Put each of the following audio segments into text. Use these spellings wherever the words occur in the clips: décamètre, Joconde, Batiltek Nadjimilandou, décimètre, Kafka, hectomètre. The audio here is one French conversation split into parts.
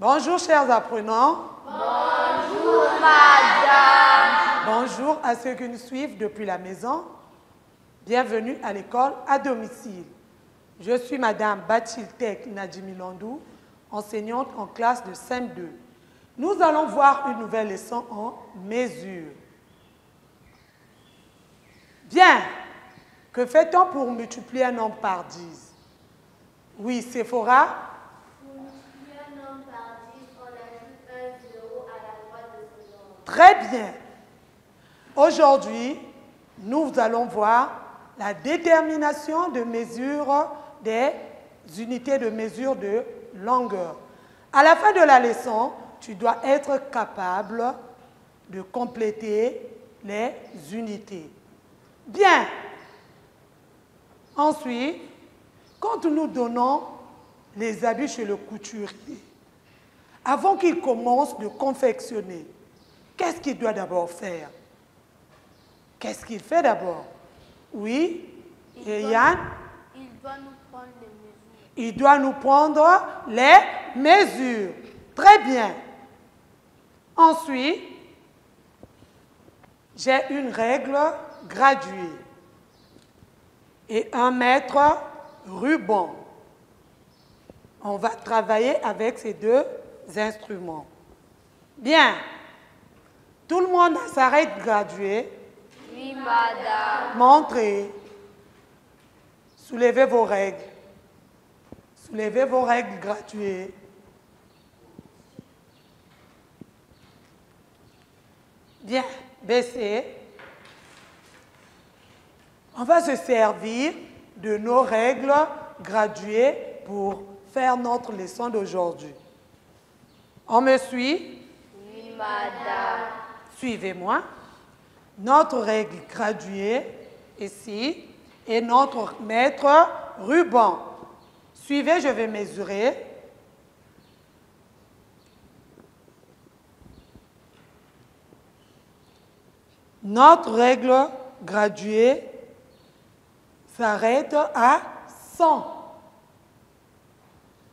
Bonjour chers apprenants. Bonjour madame. Bonjour à ceux qui nous suivent depuis la maison. Bienvenue à l'école à domicile. Je suis madame Batiltek Nadjimilandou, enseignante en classe de CM2. Nous allons voir une nouvelle leçon en mesure. Bien, que fait-on pour multiplier un nombre par 10? Oui, Sephora. Très bien. Aujourd'hui, nous allons voir la détermination de mesure des unités de mesure de longueur. À la fin de la leçon, tu dois être capable de compléter les unités. Bien. Ensuite, quand nous donnons les habits chez le couturier, avant qu'il commence de confectionner, qu'est-ce qu'il doit d'abord faire? Qu'est-ce qu'il fait d'abord? Oui, Yann? Il doit nous prendre les mesures. Il doit nous prendre les mesures. Très bien. Ensuite, j'ai une règle graduée et un mètre ruban. On va travailler avec ces deux instruments. Bien. Tout le monde a sa règle graduée. Oui, madame. Montrez. Soulevez vos règles. Soulevez vos règles graduées. Bien, baissez. On va se servir de nos règles graduées pour faire notre leçon d'aujourd'hui. On me suit? Oui, madame. Suivez-moi. Notre règle graduée, ici, et notre mètre ruban. Suivez, je vais mesurer. Notre règle graduée s'arrête à 100.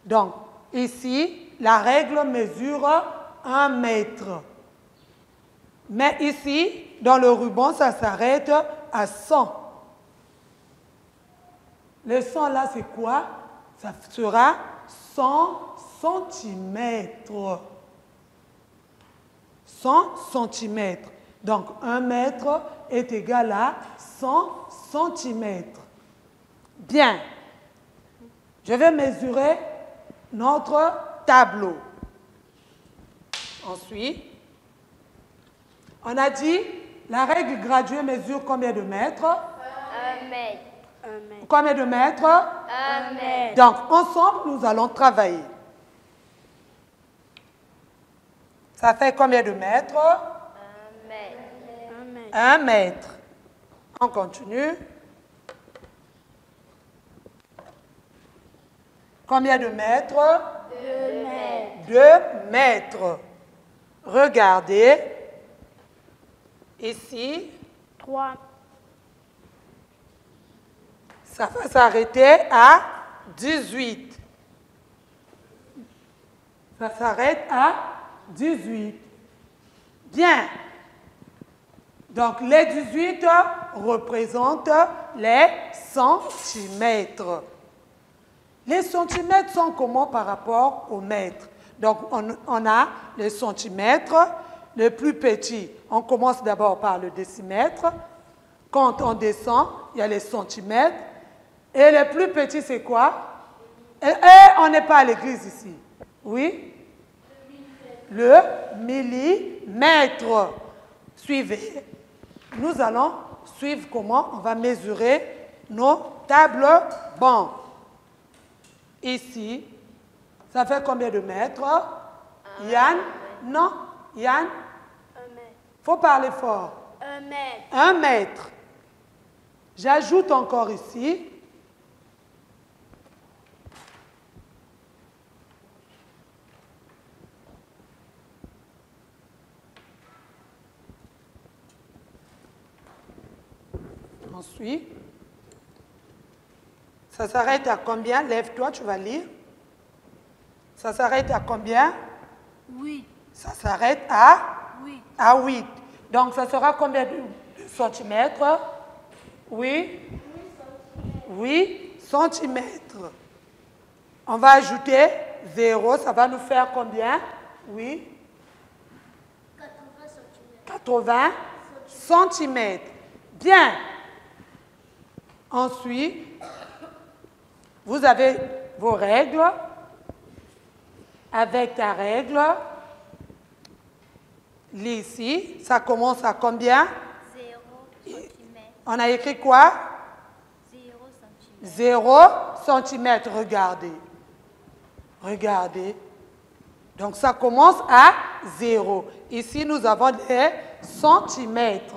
Donc, ici, la règle mesure 1 mètre. Mais ici, dans le ruban, ça s'arrête à 100. Le 100 là, c'est quoi? Ça sera 100 cm. 100 cm. Donc, 1 mètre est égal à 100 cm. Bien. Je vais mesurer notre tableau. Ensuite, on a dit, la règle graduée mesure combien de mètres? 1 mètre. Combien de mètres? 1 mètre. Donc, ensemble, nous allons travailler. Ça fait combien de mètres? 1 mètre. 1 mètre. 1 mètre. On continue. Combien de mètres? 2 mètres. 2 mètres. Regardez. Ici, 3. Ça va s'arrêter à 18. Ça s'arrête à 18. Bien. Donc, les 18 représentent les centimètres. Les centimètres sont comment par rapport au mètre? Donc, on a les centimètres. Le plus petit, on commence d'abord par le décimètre. Quand on descend, il y a les centimètres. Et le plus petit, c'est quoi? Et on n'est pas à l'église ici. Oui? Le millimètre. Suivez. Nous allons suivre comment on va mesurer nos tables bancs. Ici, ça fait combien de mètres? Yann? Non. Yann? Faut parler fort. 1 mètre. 1 mètre. J'ajoute encore ici. Ensuite, ça s'arrête à combien? Lève-toi, tu vas lire. Ça s'arrête à combien? 8. Ça s'arrête à 8. À 8. Donc, ça sera combien de centimètres? Oui. 8 centimètres. On va ajouter 0. Ça va nous faire combien? Oui. 80 cm. Bien. Ensuite, vous avez vos règles. Avec ta règle, ici, ça commence à combien? 0 cm. On a écrit quoi? 0 cm. Regardez. Regardez. Donc, ça commence à 0. Ici, nous avons des centimètres.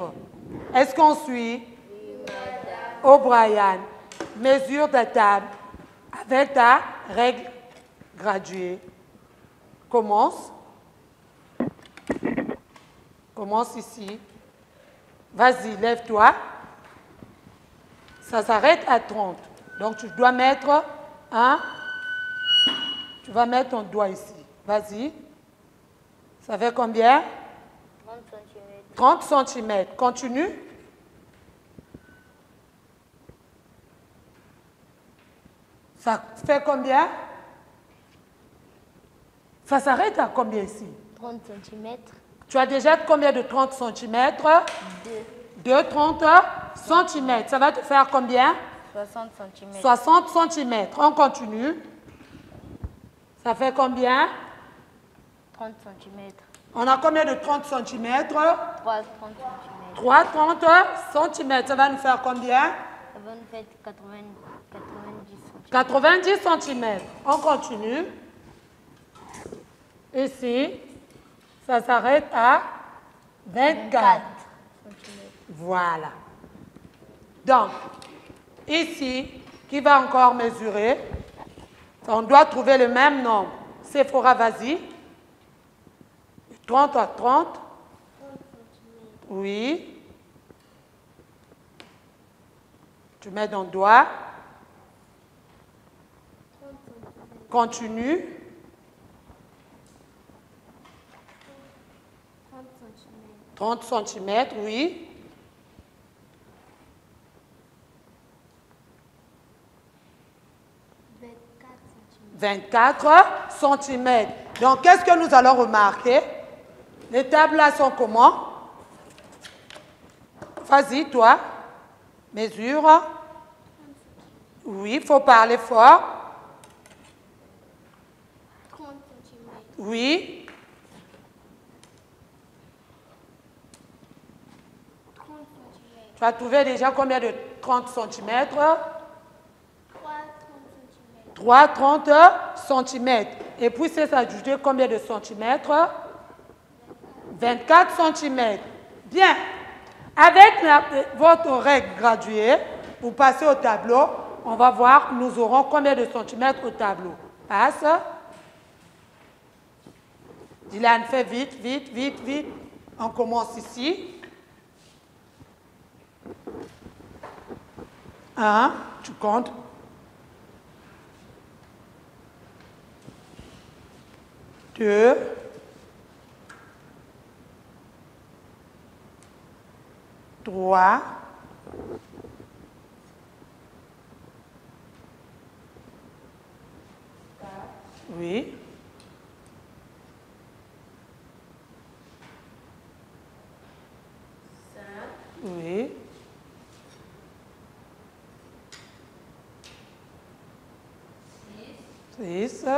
Est-ce qu'on suit? O'Brien, mesure de table avec ta règle graduée. Commence. Commence ici. Vas-y, lève-toi. Ça s'arrête à 30. Donc, tu dois mettre un... Tu vas mettre ton doigt ici. Vas-y. Ça fait combien? 30 cm. 30 cm. Continue. Ça fait combien? Ça s'arrête à combien ici? 30 cm. Tu as déjà combien de 30 cm? 2. 2, 30 cm. Ça va te faire combien? 60 cm. 60 cm. On continue. Ça fait combien? 30 cm. On a combien de 30 cm? 3 30 cm. 3 30 cm. Ça va nous faire combien? Ça va nous faire 90 cm. 90 cm. On continue. Ici, ça s'arrête à 24 cm. Voilà. Donc, ici, qui va encore mesurer? On doit trouver le même nombre. Sephora, vas-y. 30 à 30. Oui. Tu mets ton doigt. Continue. 30 cm, oui. – 24 cm. Donc, qu'est-ce que nous allons remarquer? Les tables-là sont comment? Vas-y, toi. Mesure. Oui, il faut parler fort. 30 cm. Oui. 30 cm. Tu as trouvé déjà combien de 30 cm? 3, 30 cm. Et puis, c'est ajouté combien de centimètres? 24 cm. Bien. Avec votre règle graduée, vous passez au tableau. On va voir, nous aurons combien de centimètres au tableau. Passe. Dylan, fait vite, vite, vite, vite. On commence ici. 1, tu comptes. 2, 3, 4, oui, 5, oui, 6, 7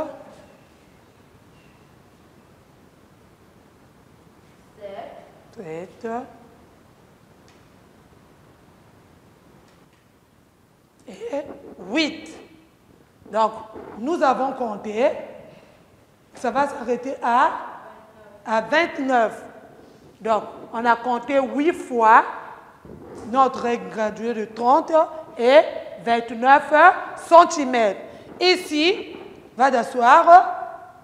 et 8. Donc, nous avons compté. Ça va s'arrêter à 29. Donc, on a compté 8 fois notre règle graduée de 30 et 29 cm. Ici, va d'asseoir,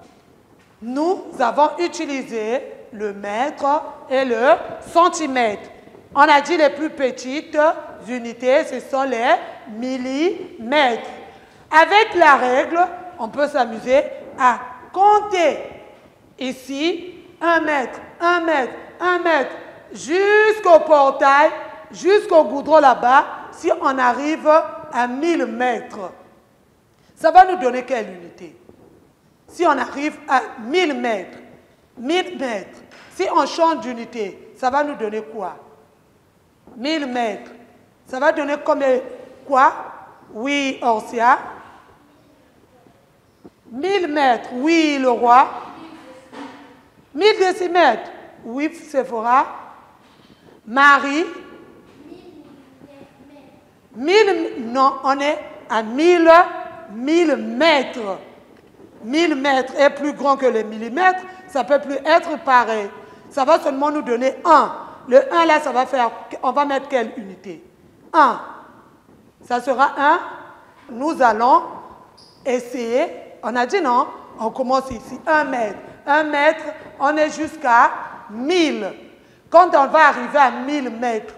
nous avons utilisé le mètre et le centimètre. On a dit les plus petites unités, ce sont les millimètres. Avec la règle, on peut s'amuser à compter. Ici, 1 mètre, 1 mètre, 1 mètre, jusqu'au portail, jusqu'au goudron là-bas, si on arrive à 1000 mètres. Ça va nous donner quelle unité? Si on arrive à 1000 mètres, 1000 mètres, si on change d'unité, ça va nous donner quoi? 1000 mètres, ça va donner combien? Quoi? Oui, Orsia. 1000 mètres, oui, le roi. 1000 décimètres, oui, Sephora. Marie. 1000, non, on est à 1000 mètres. 1000 mètres est plus grand que les millimètres, ça ne peut plus être pareil. Ça va seulement nous donner 1. Le 1 là, ça va faire, on va mettre quelle unité? 1. Ça sera 1. Nous allons essayer, on a dit non, on commence ici, 1 mètre. 1 mètre, on est jusqu'à 1000. Quand on va arriver à 1000 mètres,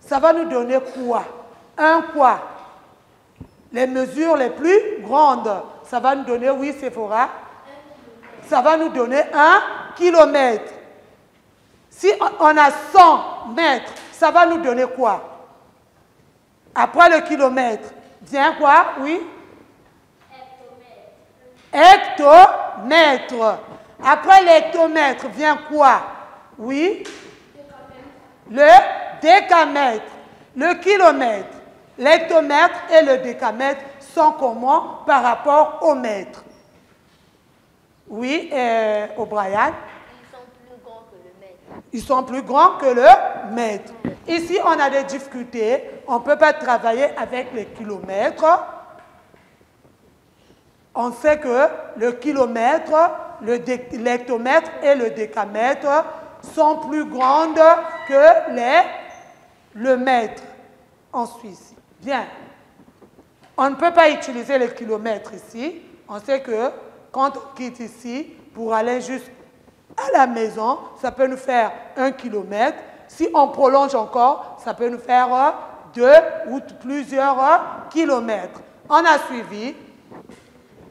ça va nous donner quoi? Un quoi? Les mesures les plus grandes. Ça va nous donner, oui, Sephora. Ça va nous donner 1 kilomètre. Si on a 100 mètres, ça va nous donner quoi? Après le kilomètre, bien quoi? Oui? Hectomètre. Après l'hectomètre, vient quoi? Oui? Le décamètre. Le kilomètre. L'hectomètre et le décamètre sont comment par rapport au mètre? Oui, O'Brien? Ils sont plus grands que le mètre. Ils sont plus grands que le mètre. Ici, on a des difficultés. On ne peut pas travailler avec les kilomètres. On sait que le kilomètre, l'hectomètre et le décamètre sont plus grandes que le mètre en Suisse. Bien. On ne peut pas utiliser les kilomètres ici. On sait que quand on quitte ici pour aller jusqu'à la maison, ça peut nous faire 1 kilomètre. Si on prolonge encore, ça peut nous faire 2 ou plusieurs kilomètres. On a suivi.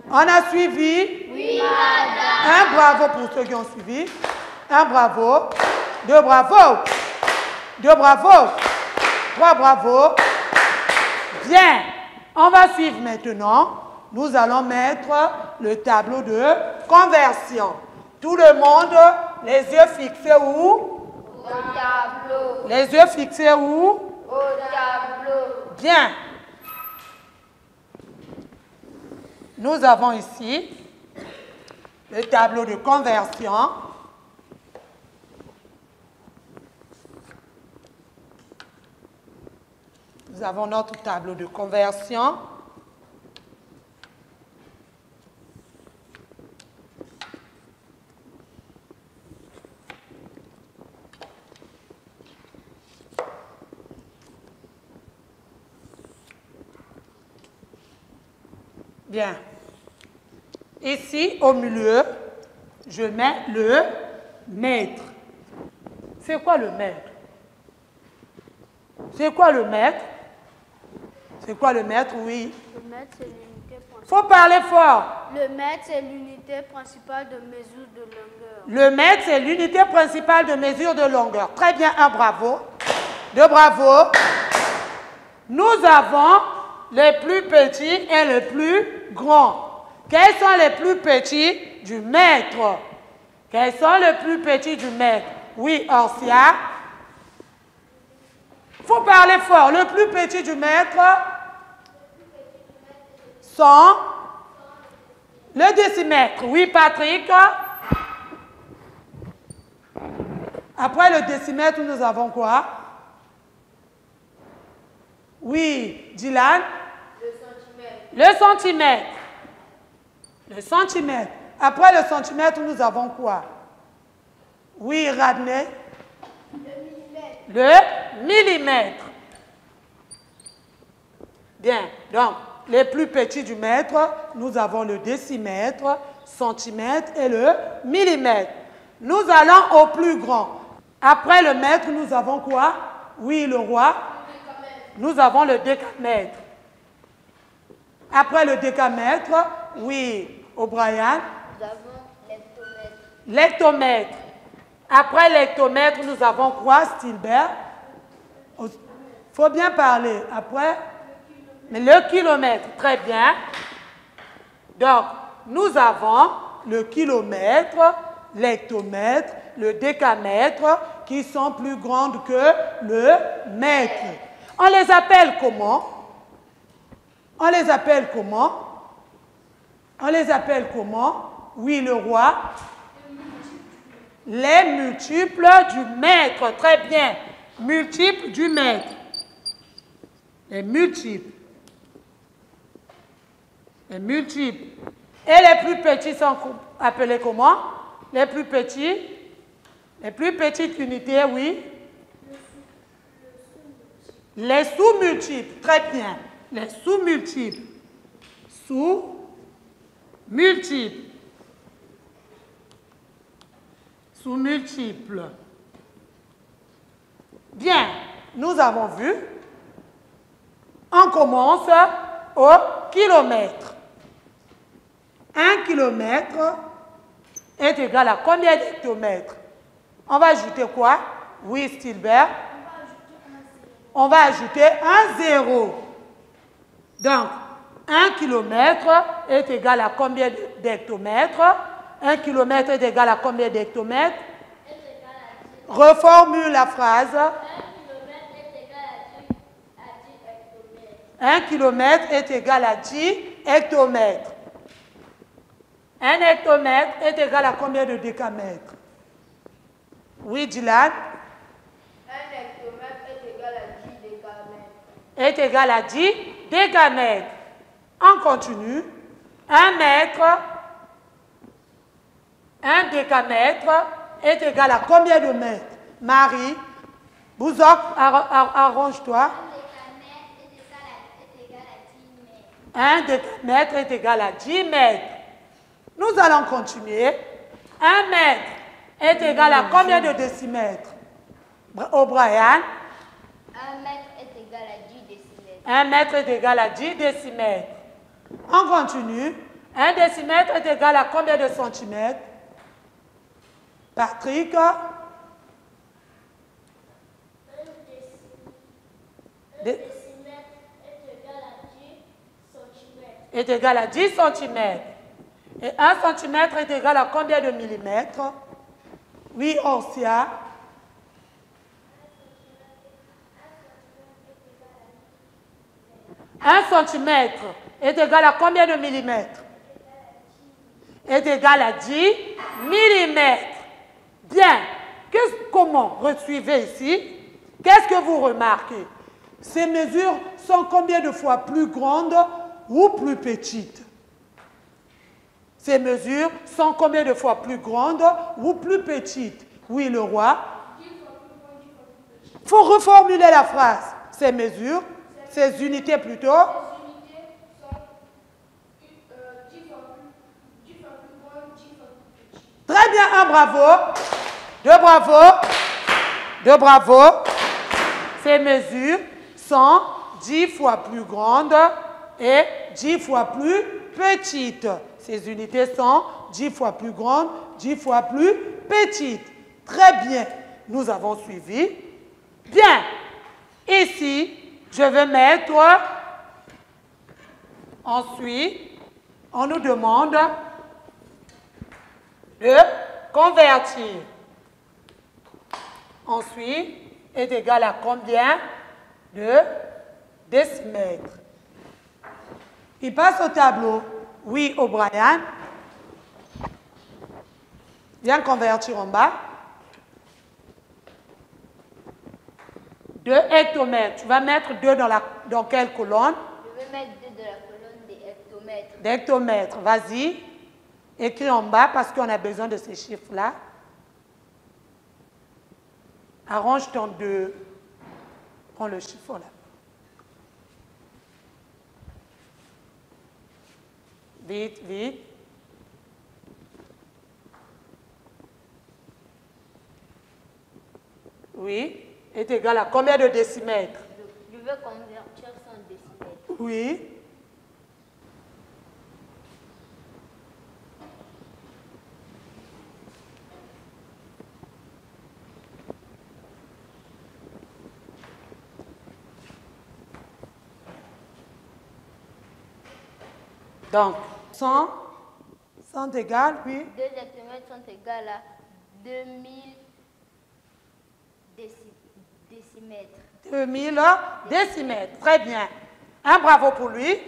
On a suivi? Oui, madame. Un bravo pour ceux qui ont suivi. Un bravo. Deux bravos. Deux bravos. Trois bravos. Bien. On va suivre maintenant. Nous allons mettre le tableau de conversion. Tout le monde, les yeux fixés où? Au tableau. Les yeux fixés où? Au tableau. Bien. Nous avons ici le tableau de conversion. Nous avons notre tableau de conversion. Bien. Ici, au milieu, je mets le mètre. C'est quoi le mètre? C'est quoi le mètre? C'est quoi le mètre? Oui. Le mètre, c'est l'unité principale. Faut parler fort. Le mètre, c'est l'unité principale de mesure de longueur. Le mètre, c'est l'unité principale de mesure de longueur. Très bien, un bravo. Deux bravos. Nous avons les plus petits et les plus grands. Quels sont les plus petits du mètre? Quels sont les plus petits du mètre? Oui, Orsia. Il faut parler fort. Le plus petit du mètre sont le décimètre. Oui, Patrick. Après le décimètre, nous avons quoi? Oui, Dylan. Le centimètre. Le centimètre. Le centimètre. Après le centimètre, nous avons quoi? Oui, Radney. Le millimètre. Le millimètre. Bien. Donc, les plus petits du mètre, nous avons le décimètre, centimètre et le millimètre. Nous allons au plus grand. Après le mètre, nous avons quoi? Oui, le roi. Le décamètre. Nous avons le décamètre. Après le décamètre, oui, O'Brien. Nous avons l'hectomètre. L'ectomètre. Après l'ectomètre, nous avons quoi, Stilbert? Il faut bien parler. Après, mais le kilomètre, très bien. Donc, nous avons le kilomètre, l'hectomètre, le décamètre, qui sont plus grandes que le mètre. On les appelle comment? On les appelle comment? On les appelle comment? Oui, le roi. Les multiples du mètre. Très bien. Multiples du mètre. Les multiples. Les multiples. Et les plus petits sont appelés comment? Les plus petits. Les plus petites unités, oui. Les sous-multiples. Très bien. Les sous-multiples. Sous-multiples. Sous-multiples. Bien, nous avons vu. On commence au kilomètre. Un kilomètre est égal à combien d'hectomètres? On va ajouter quoi? Oui, Stilbert. On va ajouter un zéro. Donc, un kilomètre est égal à combien d'hectomètres? Un kilomètre est égal à combien d'hectomètres? Reformule la phrase. Un kilomètre est égal à 10 hectomètres. Un hectomètre est égal à combien de décamètres? Oui, Dylan? Un hectomètre est égal à 10 décamètres. Est égal à 10 décamètres. On continue. Un mètre, un décamètre est égal à combien de mètres? Marie, Bouzok, arrange-toi. Un décamètre est égal à 10 mètres. Nous allons continuer. Un mètre est égal à combien de décimètres? O'Brien. Un mètre est égal à 10 décimètres. Un mètre est égal à 10 décimètres. On continue. Un décimètre est égal à combien de centimètres? Patrick. Un décimètre est égal à 10 cm. Et 1 cm est égal à combien de millimètres? Oui, Orsia. Un centimètre est égal à combien de millimètres? Est égal à 10 millimètres. Bien. Comment resuivez ici? Qu'est-ce que vous remarquez? Ces mesures sont combien de fois plus grandes ou plus petites? Ces mesures sont combien de fois plus grandes ou plus petites? Oui, le roi. Il faut reformuler la phrase. Ces mesures, ces unités plutôt. Très bien, un bravo, deux bravos, deux bravos. Ces mesures sont 10 fois plus grandes et 10 fois plus petites. Ces unités sont 10 fois plus grandes, 10 fois plus petites. Très bien, nous avons suivi. Bien, ici, je vais mettre, ensuite, on nous demande de convertir. Ensuite, est égal à combien de décimètres? Il passe au tableau. Oui, O'Brien. Viens convertir en bas. 2 hectomètres. Tu vas mettre 2 dans quelle colonne? Je vais mettre 2 dans la colonne des hectomètres. Des hectomètres. Vas-y. Écris en bas parce qu'on a besoin de ces chiffres-là. Arrange ton 2. Prends le chiffon là. Vite, vite. Oui, est égal à combien de décimètres? Je veux convertir en décimètres. Oui. Donc, 100 sont égales, oui. 2 hectomètres sont égales à 2000 décimètres. 2000 décimètres, très bien. Un bravo pour lui.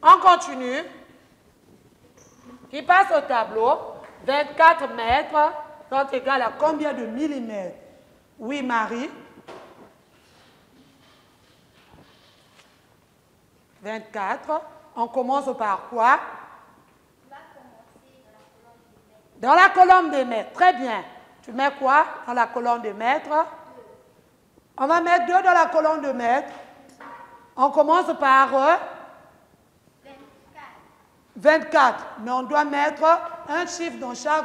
On continue. Qui passe au tableau. 24 mètres sont égales à combien de millimètres? Oui, Marie. 24. On commence par quoi? Dans la colonne des mètres. Très bien. Tu mets quoi dans la colonne des mètres? On va mettre 2 dans la colonne de mètres. On commence par 24. Mais on doit mettre un chiffre dans chaque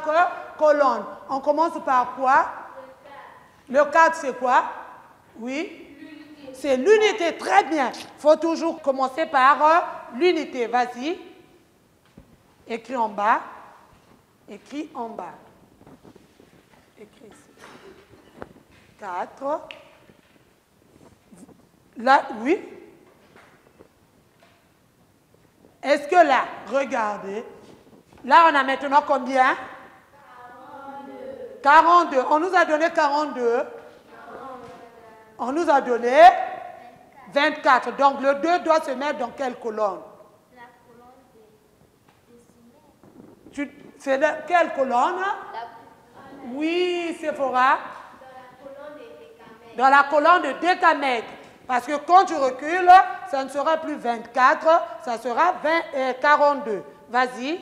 colonne. On commence par quoi? Le 4, c'est quoi? Oui. C'est l'unité, très bien. Il faut toujours commencer par l'unité. Vas-y. Écris en bas. Écris en bas. Écris ici. 4. Là, oui. Est-ce que là, regardez. Là, on a maintenant combien? 42. 42. On nous a donné 42. On nous a donné 24. Donc, le 2 doit se mettre dans quelle colonne? La colonne des décimètres. C'est quelle colonne? La... Oui, Sephora. Dans la colonne de décamètre. Parce que quand tu recules, ça ne sera plus 24, ça sera 42. Vas-y.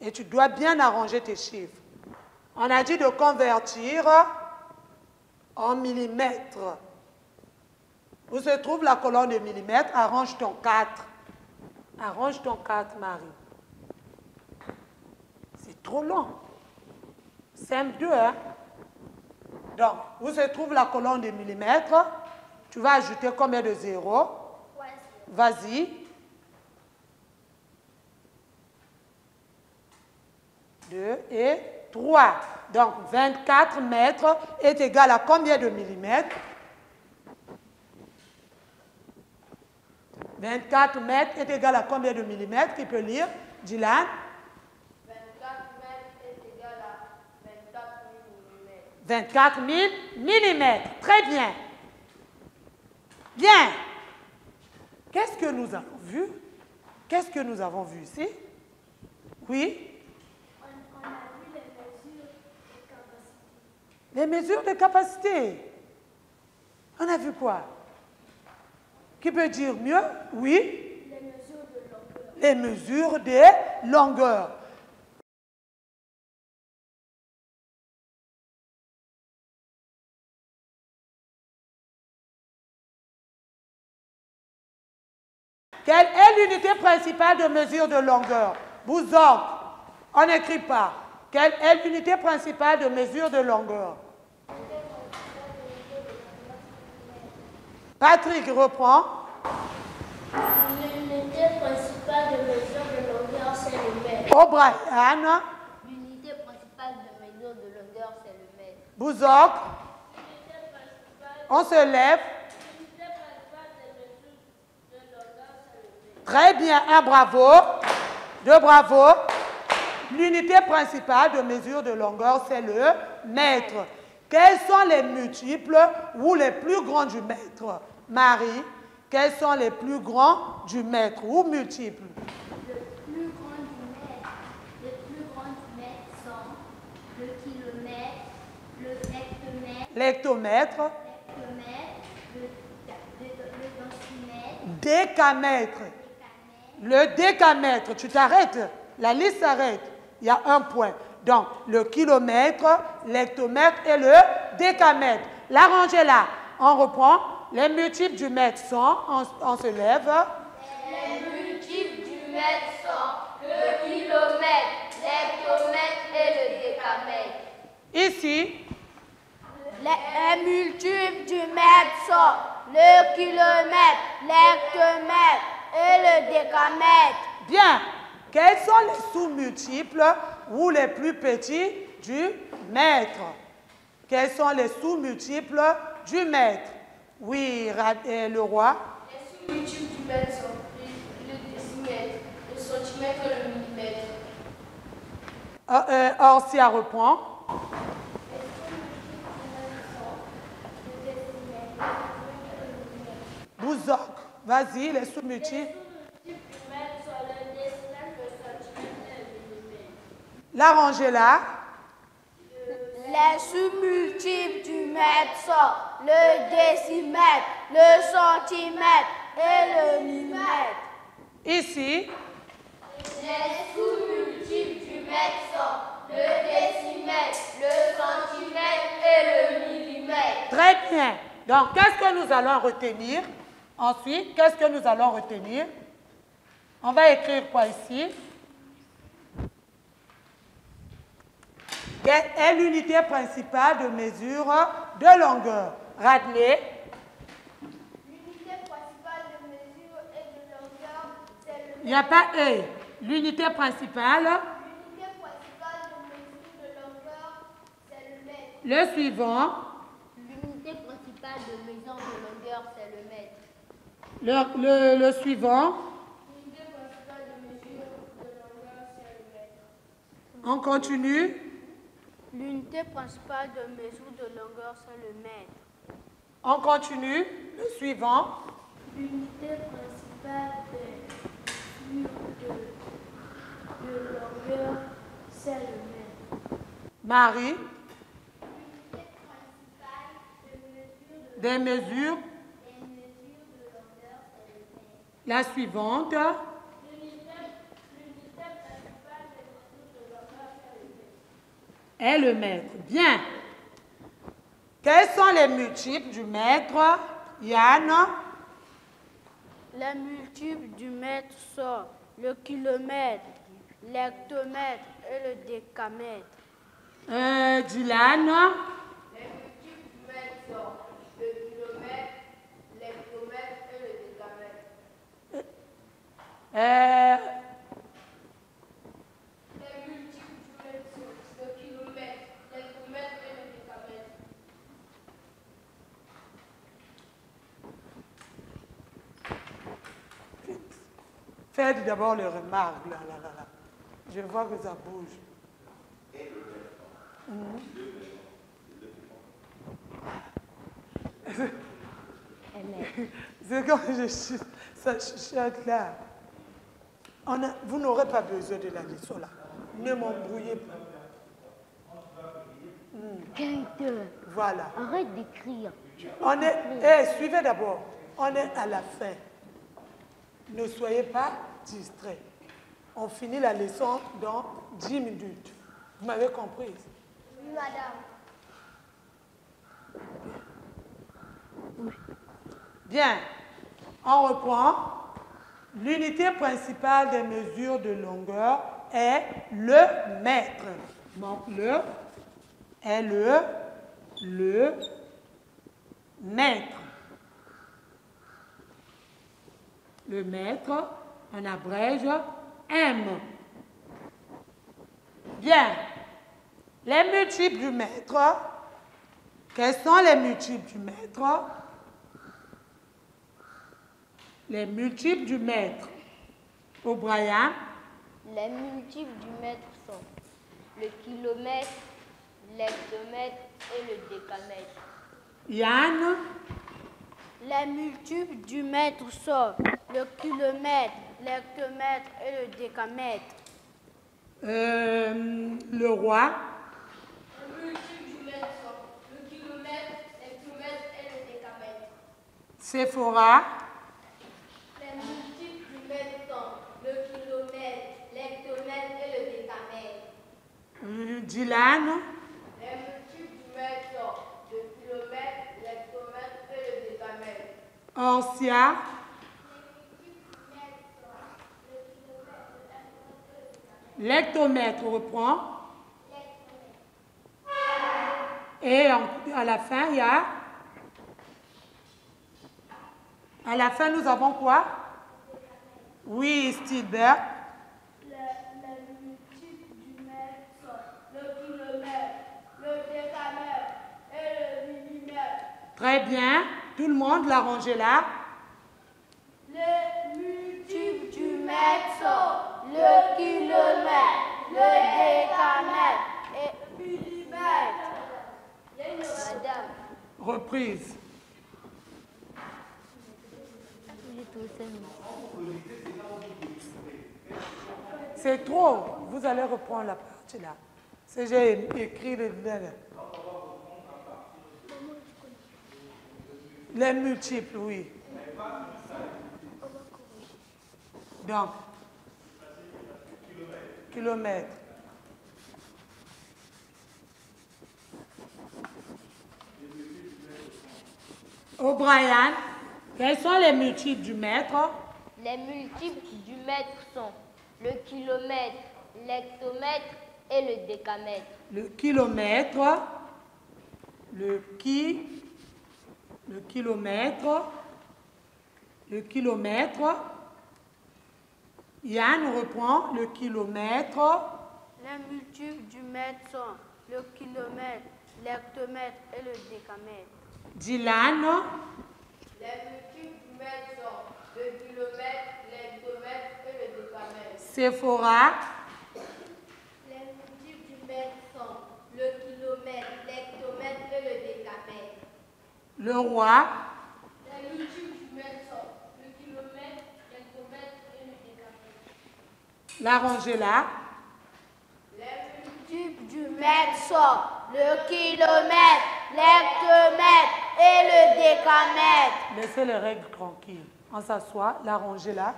Et tu dois bien arranger tes chiffres. On a dit de convertir... en millimètres. Où se trouve la colonne de millimètres? Arrange ton 4. Arrange ton 4, Marie. C'est trop long. Simple 2, hein? Donc, où se trouve la colonne de millimètres? Tu vas ajouter combien de zéros? Vas-y. 2 et 3. Donc, 24 mètres est égal à combien de millimètres? 24 mètres est égal à combien de millimètres? Qui peut lire? Dylan? 24 mètres est égal à 24 000 millimètres. 24 000 millimètres. Très bien. Bien. Qu'est-ce que nous avons vu? Qu'est-ce que nous avons vu ici? Oui? Les mesures de capacité. On a vu quoi? Qui peut dire mieux? Oui? Les mesures de longueur. Les mesures de longueur. Quelle est l'unité principale de mesure de longueur? Vous autres, on n'écrit pas. Quelle est l'unité principale de mesure de longueur? Patrick reprend. L'unité principale de mesure de longueur, c'est le mètre. O'Brien. L'unité principale de mesure de longueur, c'est le mètre. Bouzok. On se lève. L'unité principale de mesure de longueur, c'est le mètre. Très bien. Un bravo. Deux bravos. L'unité principale de mesure de longueur, c'est le mètre. Quels sont les multiples ou les plus grands du mètre? Marie, quels sont les plus grands du mètre ou multiples? Le plus grand du mètre sont le kilomètre, le hectomètre, le décamètre. Le décamètre, tu t'arrêtes, la liste s'arrête, il y a un point. Donc, le kilomètre, l'hectomètre et le décamètre. La rangée là, on reprend. Les multiples du mètre sont, on se lève. Les multiples du mètre sont le kilomètre, l'hectomètre et le décamètre. Ici. Les multiples du mètre sont le kilomètre, l'hectomètre et le décamètre. Bien. Quels sont les sous-multiples ou les plus petits du mètre? Quels sont les sous-multiples du mètre? Oui, le roi. Les sous-multiples du mètre sont le décimètre, soumettre le millimètre. Orsia reprend. Bouzok, vas-y, les sous-multiples. La rangée là. Les sous-multiples du mètre sont le décimètre, le centimètre et le millimètre. Ici. Les sous-multiples du mètre sont le décimètre, le centimètre et le millimètre. Très bien. Donc, qu'est-ce que nous allons retenir? Ensuite, qu'est-ce que nous allons retenir? On va écrire quoi ici? Quelle est l'unité principale de mesure de longueur? Radley. L'unité principale de mesure et de longueur, c'est le... Il n'y a pas « et ». L'unité principale... L'unité principale de mesure de longueur, c'est le mètre. Le suivant. L'unité principale de mesure de longueur, c'est le mètre. Le suivant. L'unité principale de mesure de longueur, c'est le mètre. On continue. L'unité principale de mesure de longueur, c'est le mètre. On continue. Le suivant. L'unité principale de mesure de longueur, c'est le mètre. Marie. L'unité principale de mesure de longueur, c'est le mètre. La suivante. Est le mètre. Bien. Quels sont les multiples du mètre, Yann? Les multiples du mètre sont le kilomètre, l'hectomètre et le décamètre. Dylan? Les multiples du mètre sont le kilomètre, l'hectomètre et le décamètre. Faites d'abord les remarques. Là, là, là, là. Je vois que ça bouge. C'est quand ça chuchote là. Vous n'aurez pas besoin de la leçon là. Ne m'embrouillez pas. Voilà. Arrête d'écrire. Suivez d'abord. On est à la fin. Ne soyez pas distraits. On finit la leçon dans 10 minutes. Vous m'avez comprise? Oui, madame. Bien. On reprend. L'unité principale des mesures de longueur est le mètre. Donc, le mètre. Le mètre, on abrège M. Bien. Les multiples du mètre. Quels sont les multiples du mètre? Les multiples du mètre. O'Brien. Les multiples du mètre sont le kilomètre, l'hectomètre et le décamètre. Yann. Les multiples du mètre sont le kilomètre, l'hectomètre et le décamètre. Le roi. Les multiples du mètre sont le kilomètre, l'hectomètre et le décamètre. Séphora. Les multiples du mètre sont le kilomètre, l'hectomètre et le décamètre. Dylan. Les multiples du mètre sont le kilomètre, l'hectomètre et le décamètre. Orsia. L'hectomètre reprend. Et à la fin, il y a... À la fin, nous avons quoi? Oui, Stilbert. Le multiple du mètre sont le kilomètre, le décamètre et le millimètre. Très bien. Tout le monde l'a rangé là. Le multiple du mètre sont le reprise. C'est trop. Vous allez reprendre la partie là. C'est j'ai écrit les multiples, oui. Donc, kilomètre. O'Brien, quels sont les multiples du mètre? Les multiples du mètre sont le kilomètre, l'hectomètre et le décamètre. Le kilomètre, le kilomètre. Yann reprend le kilomètre. Les multiples du mètre sont le kilomètre, l'hectomètre et le décamètre. Dylan. Les multiples du mètre sont le kilomètre, l'hectomètre et le décamètre. Sephora. Les multiples du mètre sont le kilomètre, l'hectomètre et le décamètre. Le roi. Les multiples du mètre sont le kilomètre, l'hectomètre et le décamètre. La Rangela. Les multiples du mètre sont le kilomètre, l'hectomètre et le décamètre. Laissez les règles tranquilles. On s'assoit, la Rangela.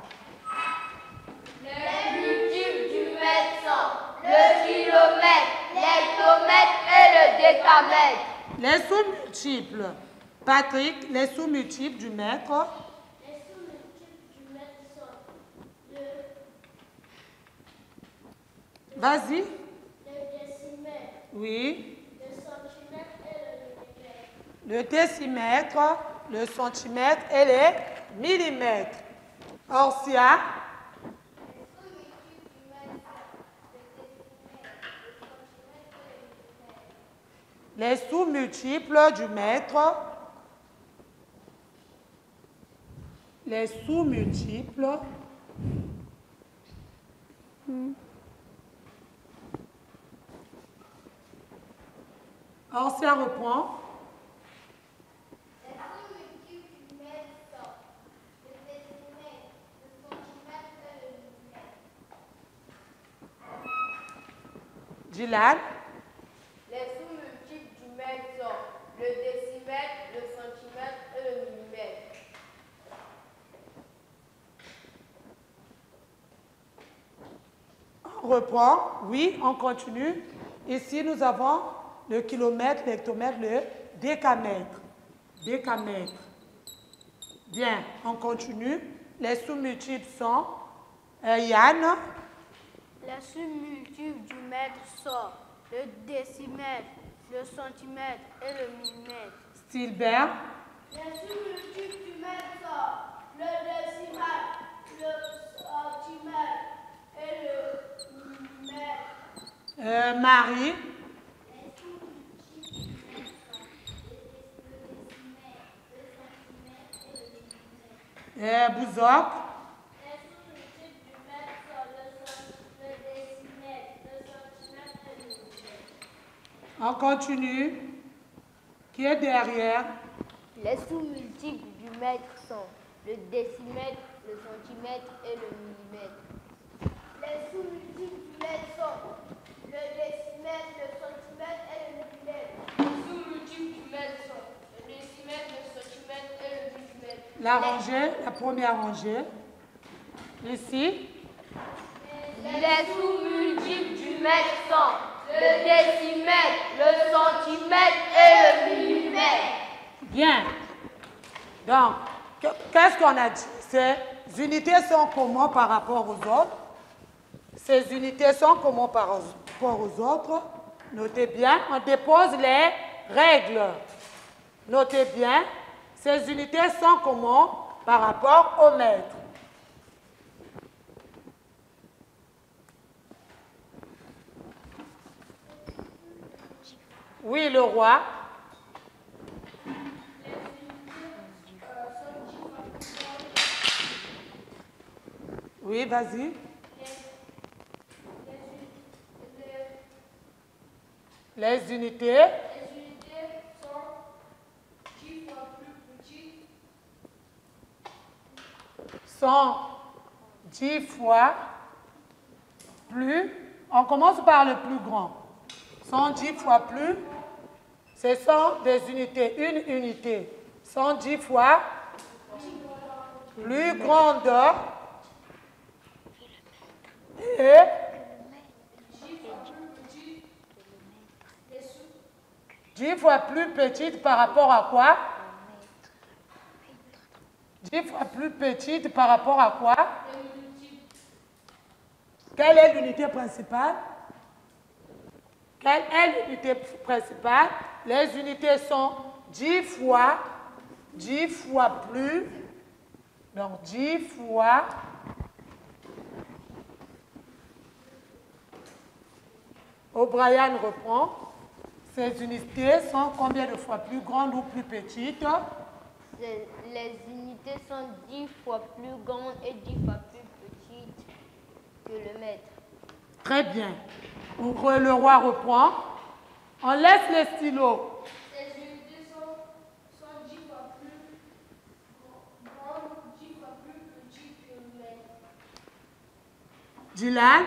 Les multiples du mètre sont le kilomètre, l'hectomètre et le décamètre. Les sous-multiples. Patrick, les sous-multiples du mètre. Les sous-multiples du mètre sont le... Vas-y. Le décimètre. Oui. Le centimètre et le millimètre. Le décimètre, le centimètre et les millimètres. Orsia. Les sous-multiples du mètre. Les sous-multiples. Orsia reprend. Les sous-multiples du mètre sont le décimètre, le centimètre et le millimètre. Dylan. Le décimètre, le centimètre et le millimètre. On reprend, oui, on continue. Ici, nous avons le kilomètre, l'hectomètre, le décamètre. Décamètre. Bien, on continue. Les sous-multiples sont, Yann. Les sous-multiples du mètre sont le décimètre, le centimètre et le millimètre. Stilbert. Les sous-multiples du mètre sont le décimètre, le centimètre et le millimètre. Marie. Les sous-multiples du mètre sont le décimètre, le centimètre et le millimètre. Bouzoc. Les sous-multiples du mètre sont le décimètre, le centimètre et le millimètre. On continue. Qui est derrière? Les sous-multiples du mètre sont le décimètre, le centimètre et le millimètre. Les sous-multiples du mètre sont le décimètre, le centimètre et le millimètre. Les sous-multiples du mètre sont le décimètre, le centimètre et le millimètre. La rangée, la première rangée. Ici. Les sous-multiples du mètre sont le décimètre, le centimètre et le millimètre. Bien. Donc, qu'est-ce qu'on a dit? Ces unités sont communes par rapport aux autres. Ces unités sont communes par rapport aux autres. Notez bien, on dépose les règles. Notez bien, ces unités sont communes par rapport au mètre. Oui, le roi. Oui, vas-y. Les unités. Les unités sont sont 10 fois plus, on commence par le plus grand, sont 10 fois plus, ce sont des unités, une unité, sont 10 fois plus grande et dix fois plus petite par rapport à quoi? 10 fois plus petite par rapport à quoi? Quelle est l'unité principale? Quelle est l'unité principale? Les unités sont 10 fois plus, donc 10 fois. O'Brien reprend. Ces unités sont combien de fois plus grandes ou plus petites? Les unités sont 10 fois plus grandes et 10 fois plus petites que le mètre. Très bien. Le roi reprend. On laisse les stylos. Ces unités sont 10 fois plus grandes, 10 fois plus petites que le mètre. Dylan.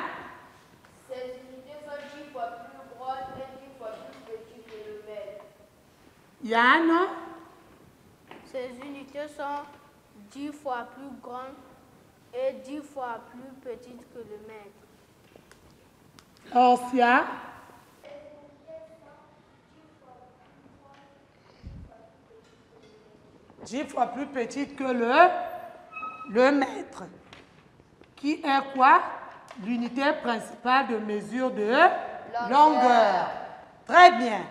Yann. Ces unités sont 10 fois plus grandes et 10 fois plus petites que le mètre. Orsia. Ces unités sont 10 fois plus petites que le mètre. Qui est quoi? L'unité principale de mesure de longueur. Très bien.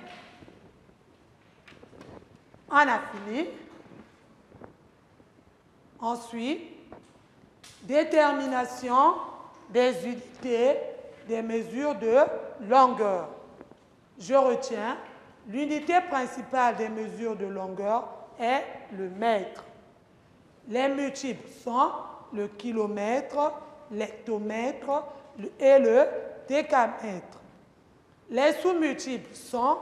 On a fini. Ensuite, détermination des unités des mesures de longueur. Je retiens, l'unité principale des mesures de longueur est le mètre. Les multiples sont le kilomètre, l'hectomètre et le décamètre. Les sous-multiples sont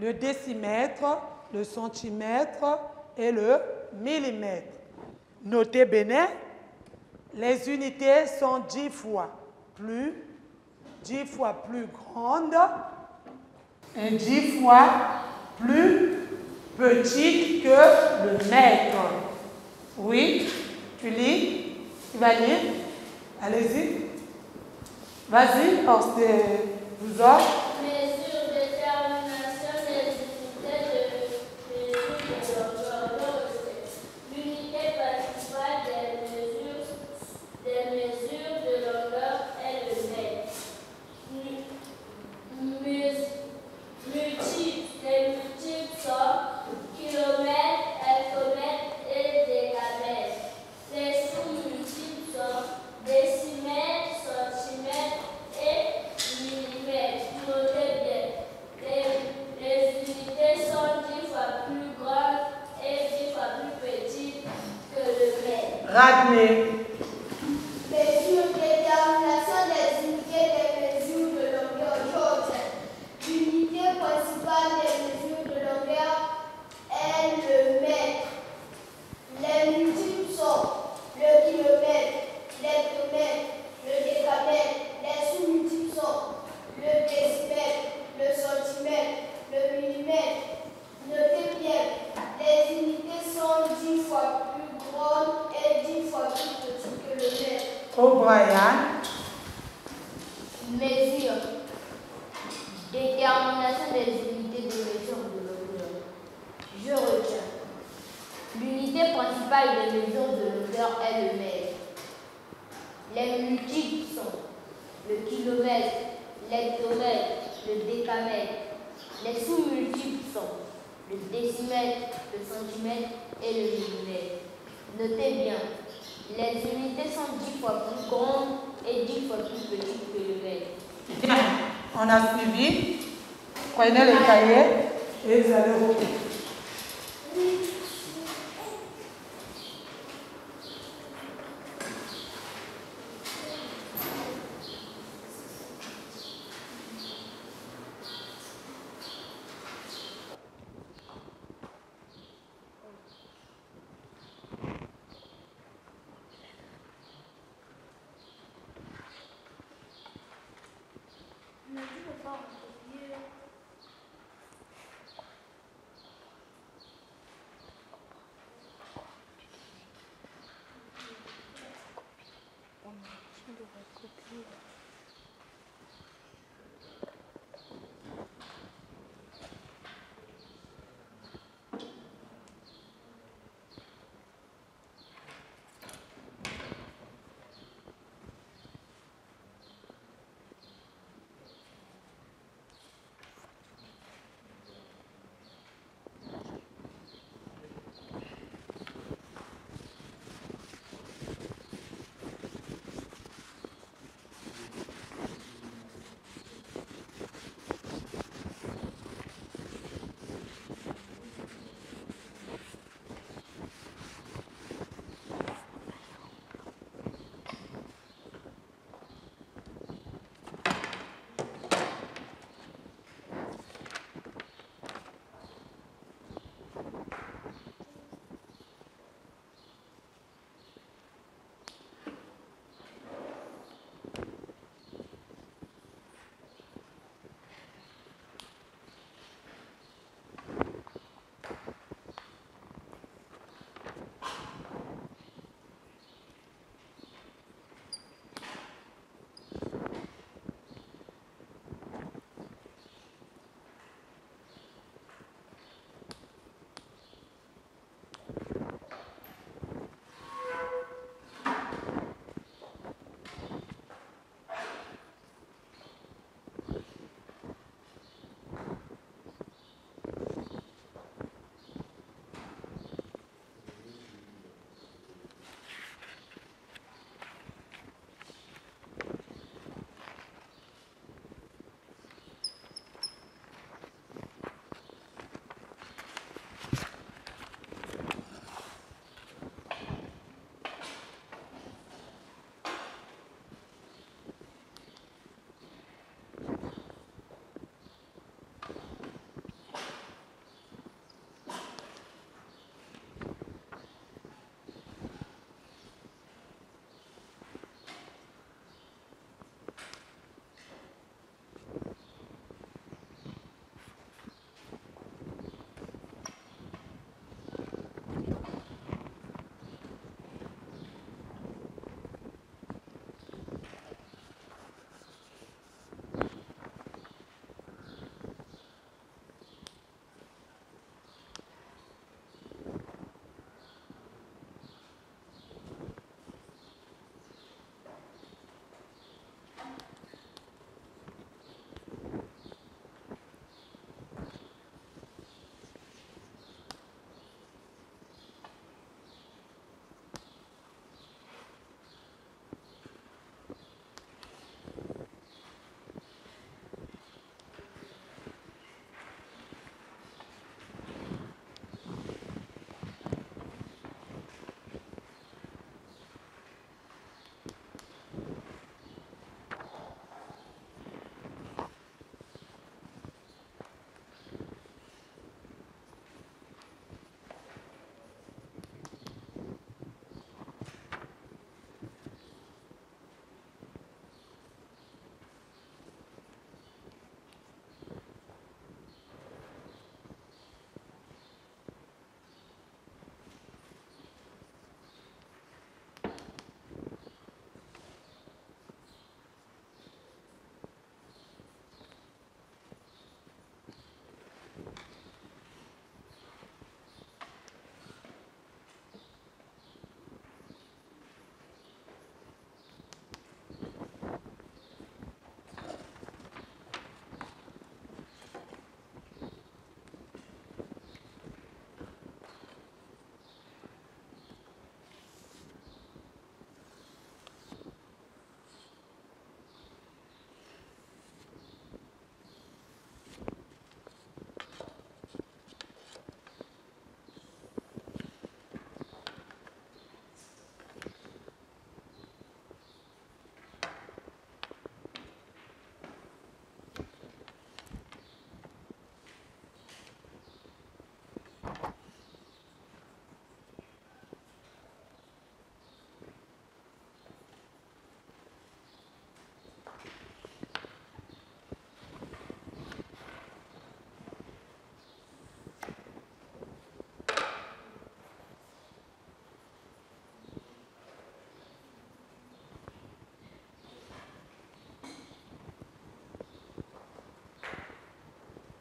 le décimètre, le centimètre et le millimètre. Notez bien, les unités sont 10 fois plus grandes et 10 fois plus petites que le mètre. Oui, tu lis, tu vas lire, allez-y. Vas-y, vous autres.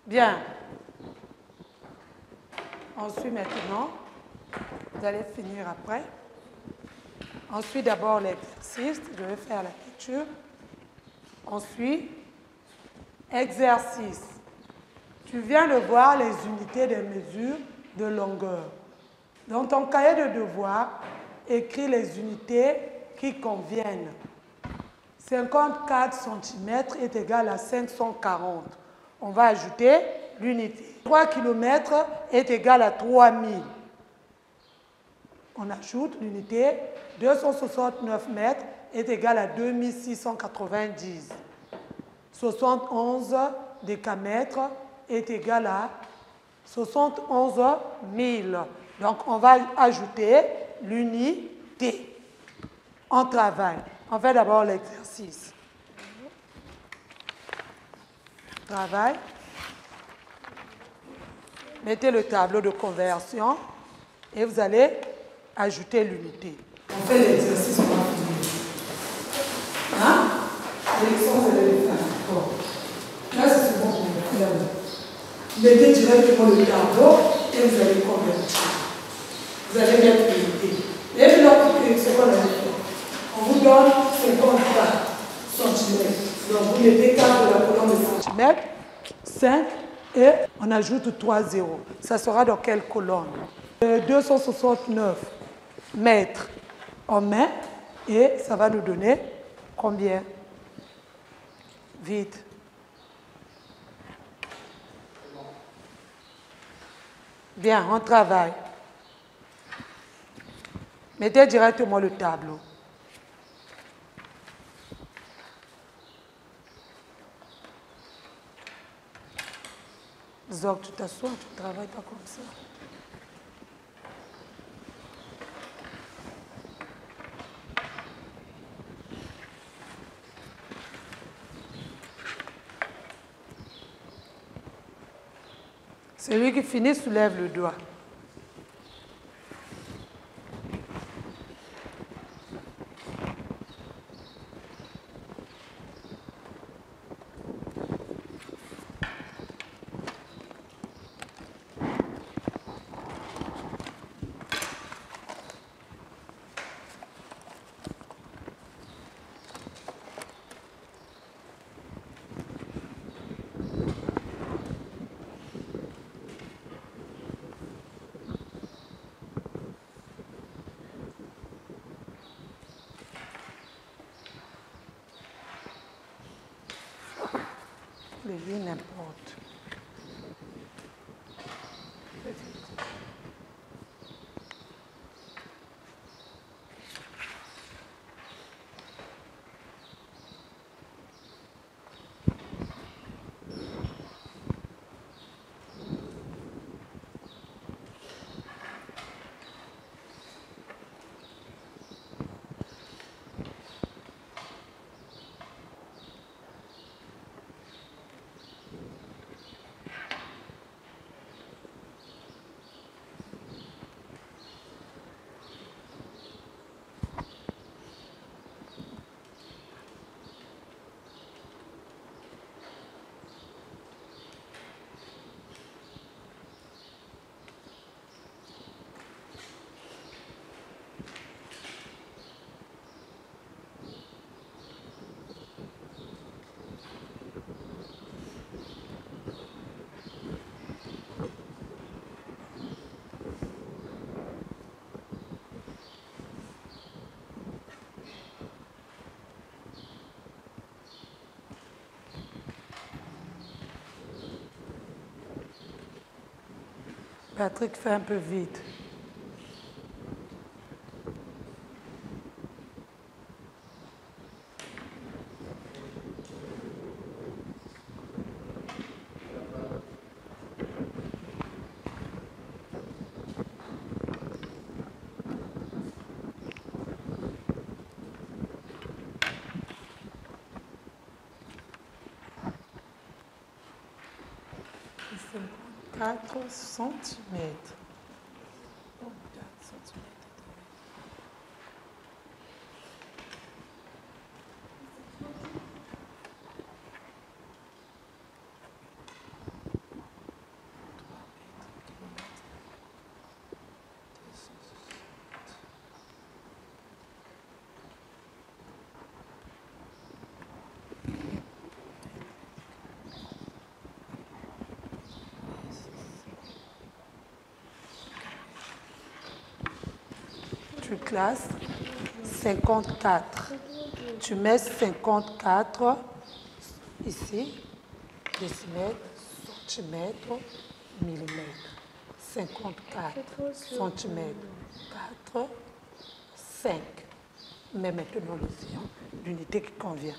Bien. On suit maintenant. Vous allez finir après. On suit d'abord l'exercice. Je vais faire la lecture. On suit. Exercice. Tu viens de voir les unités de mesure de longueur. Dans ton cahier de devoir, écris les unités qui conviennent. 54 cm est égal à 540. On va ajouter l'unité. 3 km est égal à 3000. On ajoute l'unité. 269 mètres est égal à 2690. 71 décamètres est égal à 71 000. Donc, on va ajouter l'unité. On travaille. On fait d'abord l'exercice. Travail. Mettez le tableau de conversion et vous allez ajouter l'unité. On fait l'exercice. Hein? L'élection, c'est le faire. Là, c'est souvent convertir. Mettez directement le tableau et vous allez convertir. Vous allez mettre l'unité. Et puis, c'est quoi la différence? On vous donne 54 cm. Donc vous mettez 4 de la colonne de centimètres, 5, et on ajoute 3 zéros. Ça sera dans quelle colonne? 269 mètres en main, et ça va nous donner combien? Vite. Bien, on travaille. Mettez directement le tableau. Zorg, tu t'assois, tu ne travailles pas comme ça. Celui qui finit soulève le doigt. N'importe. Patrick fait un peu vite. Centimètres. tu classes 54. Tu mets 54 ici, décimètres, centimètres, millimètres. 54 centimètres, 4, 5. Mais maintenant, l'unité qui convient.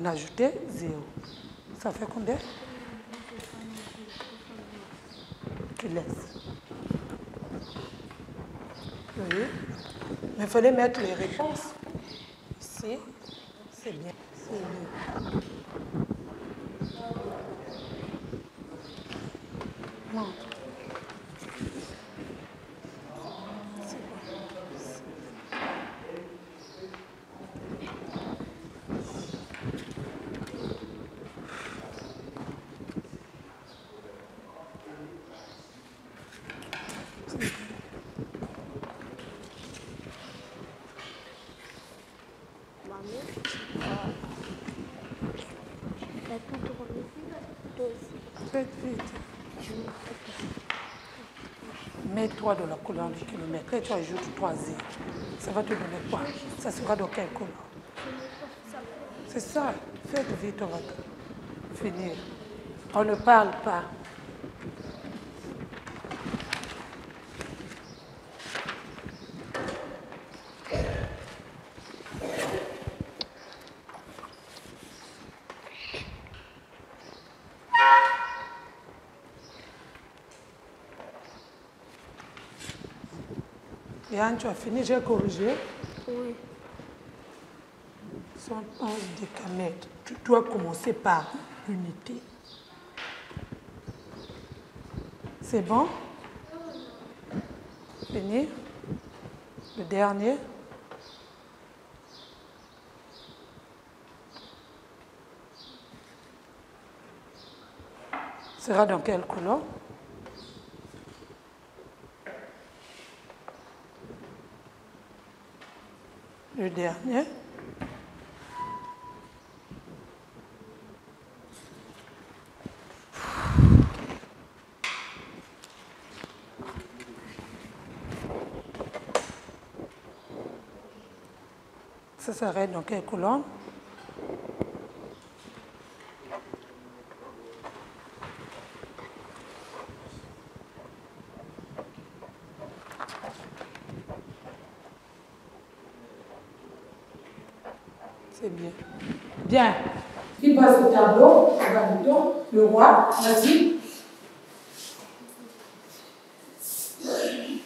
On a ajouté 0. Ça fait combien? Tu laisses. Oui. Mais il fallait mettre les réponses. Ici, c'est bien. Non. Mets-toi dans la couleur du kilomètre et tu ajoutes 3 zéros. Ça va te donner quoi? Ça sera dans quelle couleur? C'est ça. Faites vite, on va finir. On ne parle pas. Yann, tu as fini, j'ai corrigé. Oui. 111 décamètres. Tu dois commencer par l'unité. C'est bon? Fini. Le dernier. Sera dans quelle couleur? Le dernier. Ça s'arrête dans quelle colonne? Bien. Il passe au tableau, validons, le roi, vas-y. Vas-y,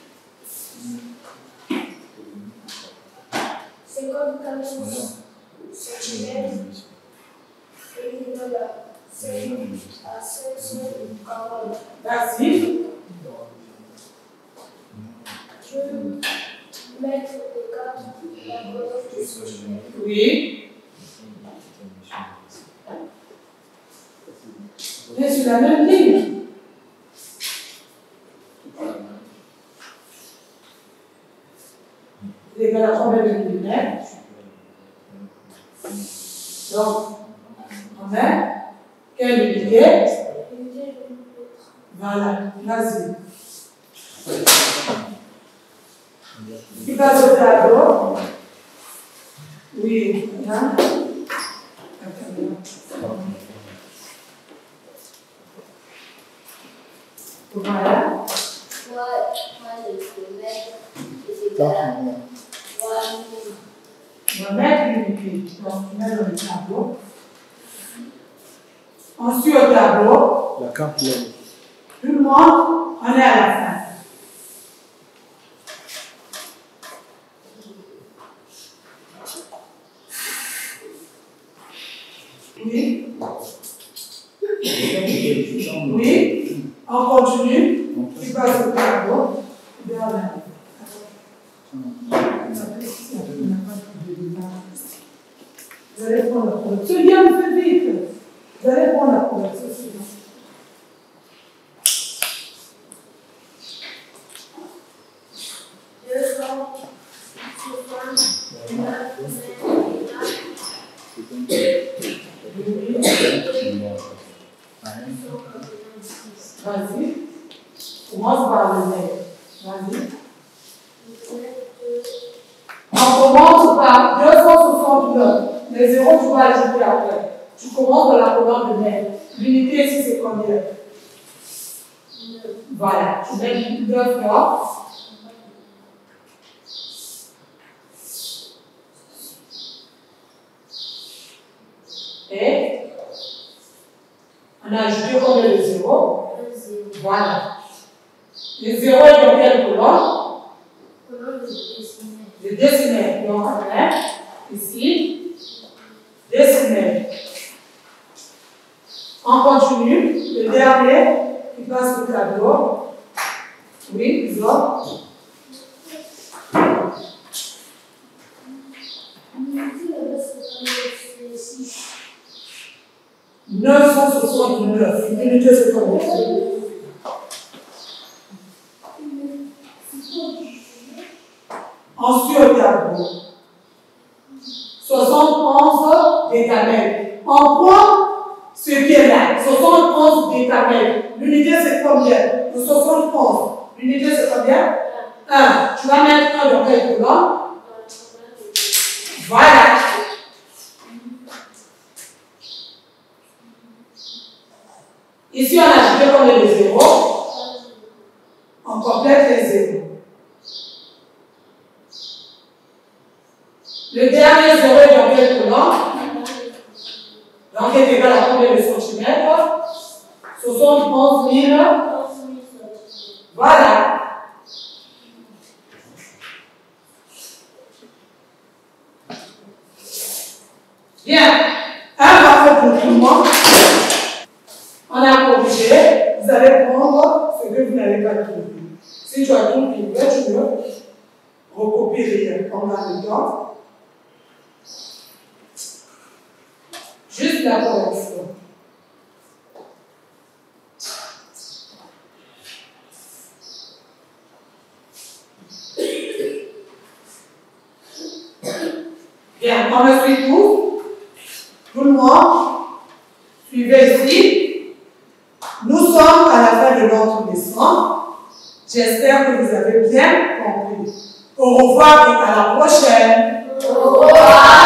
commence par le nez. Vas-y. où tu vas ajouter après. Tu commences dans la colonne de même. L'unité ici, c'est combien? Voilà, tu mets 2 fois. Et on a ajouté combien de zéros? Voilà. Les zéros, ils ont quelle colonne? Le décimètre. Donc on met ici, décimètre. On continue. Le dernier qui passe au tableau. Oui, les autres. « 969 » L'unité, c'est combien? Ensuite, au tableau. 71 décamètres. On prend ce qui est là. 71 décamètres. L'unité, c'est combien? Le 71. L'unité, c'est combien? 1. Tu vas mettre 1 dans quelle colonne? Voilà. Ici, on a ajouté combien de zéros? On complète les zéros. Le dernier zéro est dans quelle colonne? Donc, il est égal à combien de centimètres? 71 000. Voilà. Bien. Un parfait pour tout le monde. On a corrigé, vous allez prendre ce que vous n'avez pas trouvé. Si tu as tout trouvé, tu ne recopies rien. On a le temps. Juste la correction. Bien, on le suit tout. Tout le monde, suivez ici. Nous sommes à la fin de notre leçon. J'espère que vous avez bien compris. Au revoir et à la prochaine. Au revoir.